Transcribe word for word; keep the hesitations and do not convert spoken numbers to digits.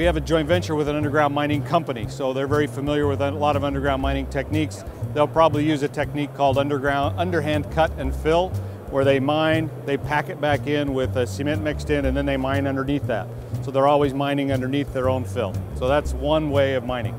we have a joint venture with an underground mining company, so they're very familiar with a lot of underground mining techniques. They'll probably use a technique called underground underhand cut and fill, where they mine, they pack it back in with a cement mixed in, and then they mine underneath that. So they're always mining underneath their own fill. So that's one way of mining.